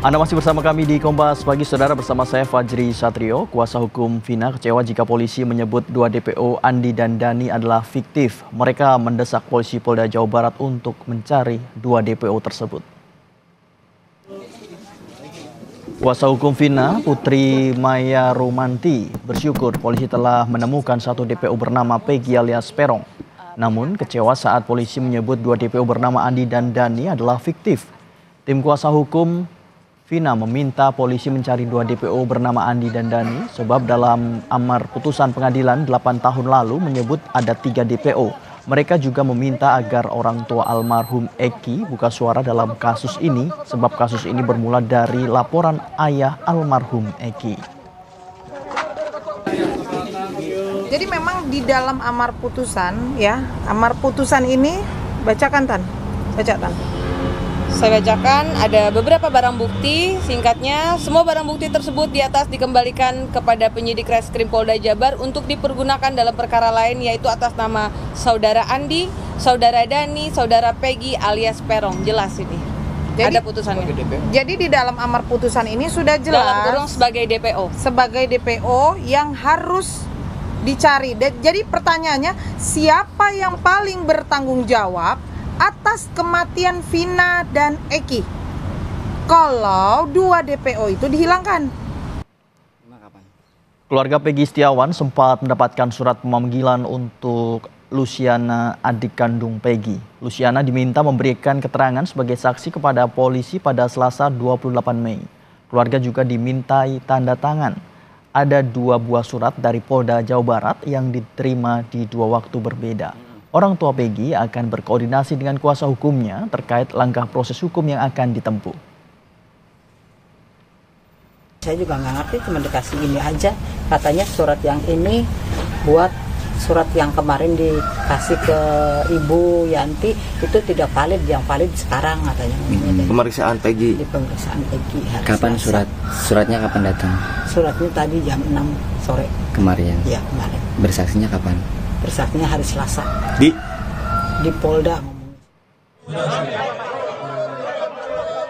Anda masih bersama kami di Kompas Pagi, Saudara, bersama saya Fajri Satrio. Kuasa hukum Vina kecewa jika polisi menyebut dua DPO Andi dan Dani adalah fiktif. Mereka mendesak polisi Polda Jawa Barat untuk mencari dua DPO tersebut. Kuasa hukum Vina, Putri Maya Romanti, bersyukur polisi telah menemukan satu DPO bernama Pegi alias Perong. Namun kecewa saat polisi menyebut dua DPO bernama Andi dan Dani adalah fiktif. Tim kuasa hukum Vina meminta polisi mencari dua DPO bernama Andi dan Dani sebab dalam amar putusan pengadilan 8 tahun lalu menyebut ada 3 DPO. Mereka juga meminta agar orang tua almarhum Eki buka suara dalam kasus ini sebab kasus ini bermula dari laporan ayah almarhum Eki. Jadi memang di dalam amar putusan ya, amar putusan ini bacakan Tan. Saya bacakan ada beberapa barang bukti, singkatnya semua barang bukti tersebut di atas dikembalikan kepada penyidik Reskrim Polda Jabar untuk dipergunakan dalam perkara lain yaitu atas nama saudara Andi, saudara Dani, saudara Pegi alias Perong. Jelas ini. Jadi, ada putusannya. Jadi di dalam amar putusan ini sudah jelas dalam kurung sebagai DPO. Sebagai DPO yang harus dicari. Jadi pertanyaannya siapa yang paling bertanggung jawab atas kematian Vina dan Eki kalau dua DPO itu dihilangkan? Keluarga Pegi Setiawan sempat mendapatkan surat pemanggilan untuk Lusiana, adik kandung Pegi. Lusiana diminta memberikan keterangan sebagai saksi kepada polisi pada Selasa 28 Mei. Keluarga juga dimintai tanda tangan. Ada 2 buah surat dari Polda Jawa Barat yang diterima di 2 waktu berbeda. Orang tua Pegi akan berkoordinasi dengan kuasa hukumnya terkait langkah proses hukum yang akan ditempuh. Saya juga nggak ngerti, cuma dikasih ini aja. Katanya surat yang ini buat surat yang kemarin dikasih ke Ibu Yanti itu tidak valid, yang valid sekarang katanya. Pemeriksaan Pegi. Di pemeriksaan Pegi. Kapan suratnya kapan datang? Suratnya tadi jam 6 sore. Kemarin? Iya, kemarin. Bersaksinya kapan? Bersaksinya hari Selasa di Polda.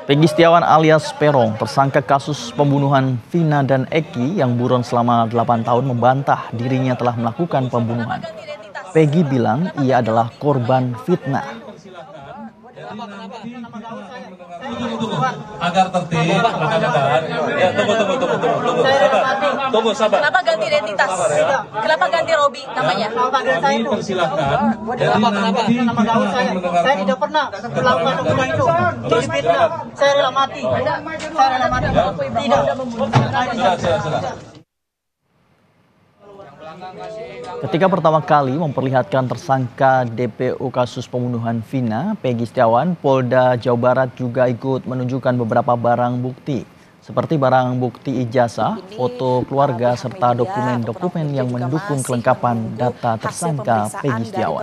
Pegi Setiawan alias Perong, tersangka kasus pembunuhan Vina dan Eki yang buron selama 8 tahun, membantah dirinya telah melakukan pembunuhan. Pegi bilang ia adalah korban fitnah. Agar tertib, rekan-rekan. Ya, tunggu. Tunggu, sabar. Kenapa ganti identitas? Kenapa ganti Robi namanya? Kami persilahkan. Kenapa gaul saya? Saya tidak pernah melakukan hubungan itu. Terus fitnah. Saya rela mati. Tidak. Ketika pertama kali memperlihatkan tersangka DPO kasus pembunuhan Vina, Pegi Setiawan, Polda Jawa Barat juga ikut menunjukkan beberapa barang bukti seperti barang bukti ijazah, foto keluarga serta dokumen-dokumen yang mendukung kelengkapan data tersangka Pegi Setiawan.